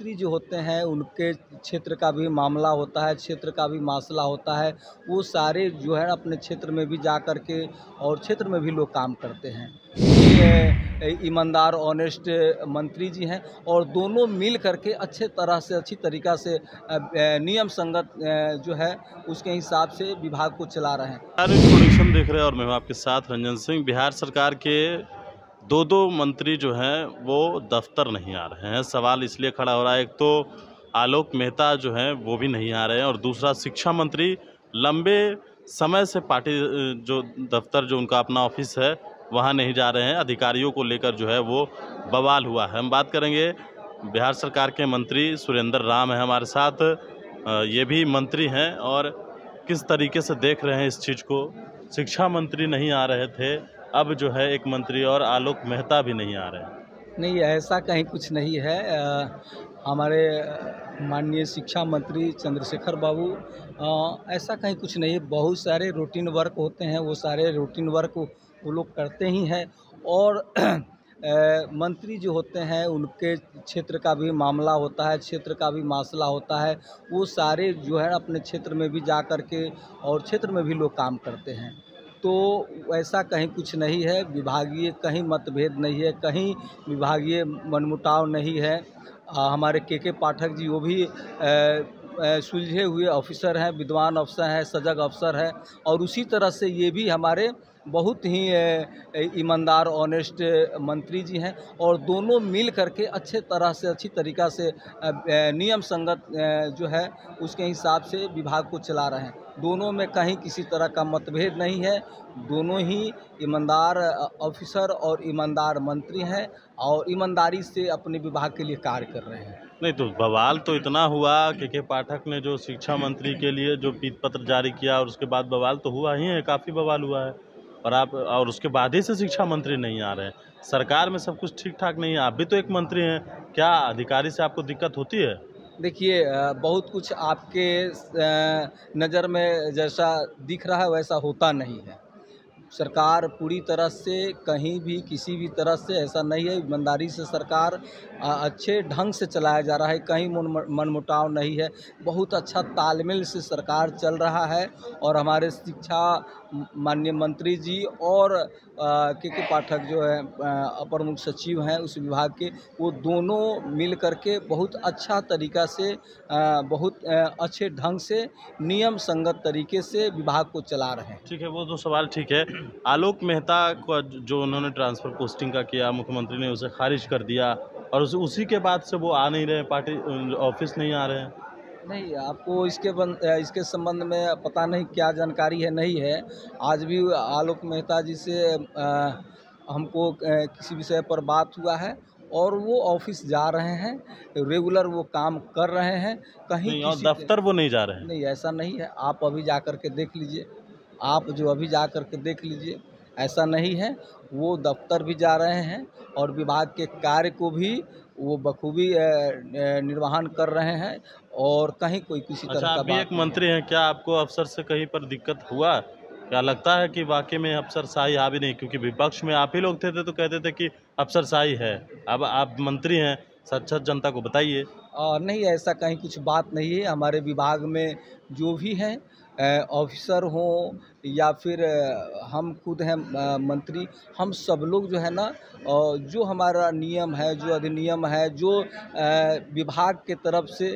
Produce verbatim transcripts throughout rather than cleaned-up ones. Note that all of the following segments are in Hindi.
शास्त्री जो होते हैं उनके क्षेत्र का भी मामला होता है, क्षेत्र का भी मसला होता है, वो सारे जो है अपने क्षेत्र में भी जा कर के और क्षेत्र में भी लोग काम करते हैं। ईमानदार ऑनेस्ट मंत्री जी हैं और दोनों मिल करके अच्छे तरह से अच्छी तरीक़ा से नियम संगत जो है उसके हिसाब से विभाग को चला रहे हैं। सारे देख रहे हैं और मैं आपके साथ रंजन सिंह। बिहार सरकार के दो दो मंत्री जो हैं वो दफ्तर नहीं आ रहे हैं। सवाल इसलिए खड़ा हो रहा है, एक तो आलोक मेहता जो हैं वो भी नहीं आ रहे हैं और दूसरा शिक्षा मंत्री लंबे समय से पार्टी जो दफ्तर जो उनका अपना ऑफिस है वहाँ नहीं जा रहे हैं। अधिकारियों को लेकर जो है वो बवाल हुआ है। हम बात करेंगे, बिहार सरकार के मंत्री सुरेंद्र राम हैं हमारे साथ, ये भी मंत्री हैं, और किस तरीके से देख रहे हैं इस चीज़ को। शिक्षा मंत्री नहीं आ रहे थे, अब जो है एक मंत्री और आलोक मेहता भी नहीं आ रहे हैं। नहीं, ऐसा कहीं कुछ नहीं है। आ, हमारे माननीय शिक्षा मंत्री चंद्रशेखर बाबू, आ, ऐसा कहीं कुछ नहीं है। बहुत सारे रूटीन वर्क होते हैं, वो सारे रूटीन वर्क वो लोग करते ही हैं और मंत्री जो होते हैं उनके क्षेत्र का भी मामला होता है, क्षेत्र का भी मसला होता है, वो सारे जो है अपने क्षेत्र में भी जा कर के और क्षेत्र में भी लोग काम करते हैं। तो ऐसा कहीं कुछ नहीं है। विभागीय कहीं मतभेद नहीं है, कहीं विभागीय मनमुटाव नहीं है। आ, हमारे के.के. पाठक जी वो भी सुलझे हुए ऑफिसर हैं, विद्वान अफसर हैं, सजग अफसर हैं, और उसी तरह से ये भी हमारे बहुत ही ईमानदार ऑनेस्ट मंत्री जी हैं और दोनों मिल करके अच्छे तरह से अच्छी तरीक़ा से नियम संगत जो है उसके हिसाब से विभाग को चला रहे हैं। दोनों में कहीं किसी तरह का मतभेद नहीं है। दोनों ही ईमानदार ऑफिसर और ईमानदार मंत्री हैं और ईमानदारी से अपने विभाग के लिए कार्य कर रहे हैं। नहीं तो बवाल तो इतना हुआ, के.के. पाठक ने जो शिक्षा मंत्री के लिए जो पीत पत्र जारी किया और उसके बाद बवाल तो हुआ ही है, काफ़ी बवाल हुआ है, और आप और उसके बाद ही से शिक्षा मंत्री नहीं आ रहे हैं। सरकार में सब कुछ ठीक ठाक नहीं है। आप भी तो एक मंत्री हैं, क्या अधिकारी से आपको दिक्कत होती है? देखिए, बहुत कुछ आपके नज़र में जैसा दिख रहा है वैसा होता नहीं है। सरकार पूरी तरह से कहीं भी किसी भी तरह से ऐसा नहीं है। ईमानदारी से सरकार अच्छे ढंग से चलाया जा रहा है, कहीं मनमुटाव नहीं है। बहुत अच्छा तालमेल से सरकार चल रहा है और हमारे शिक्षा माननीय मंत्री जी और के.के. पाठक जो है अपर मुख्य सचिव हैं उस विभाग के, वो दोनों मिल करके बहुत अच्छा तरीक़ा से बहुत अच्छे ढंग से नियम संगत तरीके से विभाग को चला रहे हैं। ठीक है, वो दो सवाल ठीक है। आलोक मेहता को जो उन्होंने ट्रांसफ़र पोस्टिंग का किया, मुख्यमंत्री ने उसे खारिज कर दिया और उस, उसी के बाद से वो आ नहीं रहे, पार्टी ऑफिस नहीं आ रहे हैं। नहीं, आपको इसके बन, इसके संबंध में पता नहीं क्या जानकारी है, नहीं है। आज भी आलोक मेहता जी से आ, हमको किसी विषय पर बात हुआ है और वो ऑफिस जा रहे हैं, रेगुलर वो काम कर रहे हैं। कहीं और दफ्तर वो नहीं जा रहे हैं। नहीं, ऐसा नहीं है। आप अभी जा कर के देख लीजिए, आप जो अभी जा कर के देख लीजिए, ऐसा नहीं है। वो दफ्तर भी जा रहे हैं और विभाग के कार्य को भी वो बखूबी निर्वहन कर रहे हैं और कहीं कोई किसी तरह का बात नहीं है। एक मंत्री हैं, क्या आपको अफसर से कहीं पर दिक्कत हुआ? क्या लगता है कि वाकई में अफसरशाही आ भी नहीं, क्योंकि विपक्ष में आप ही लोग थे, थे तो कहते थे कि अफसरशाही है, अब आप मंत्री हैं, सच सच जनता को बताइए। और नहीं, ऐसा कहीं कुछ बात नहीं है। हमारे विभाग में जो भी हैं ऑफिसर हों या फिर हम खुद हैं मंत्री, हम सब लोग जो है ना, जो हमारा नियम है, जो अधिनियम है, जो विभाग के तरफ से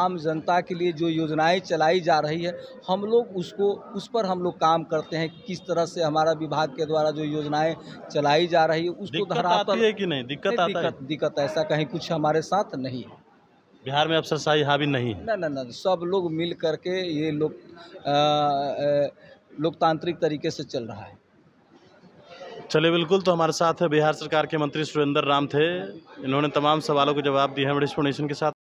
आम जनता के लिए जो योजनाएं चलाई जा रही है, हम लोग उसको उस पर हम लोग काम करते हैं। किस तरह से हमारा विभाग के द्वारा जो योजनाएं चलाई जा रही है उसको धरातल है कि नहीं दिक्कत आता है? दिक्कत ऐसा कहीं कुछ हमारे साथ नहीं है। बिहार में अफसरशाही हावी नहीं है। ना ना ना, सब लोग मिल करके ये लोग लोकतांत्रिक तरीके से चल रहा है। चलिए, बिल्कुल। तो हमारे साथ है बिहार सरकार के मंत्री सुरेंद्र राम थे, इन्होंने तमाम सवालों के जवाब दिए हैं। नेशन के साथ।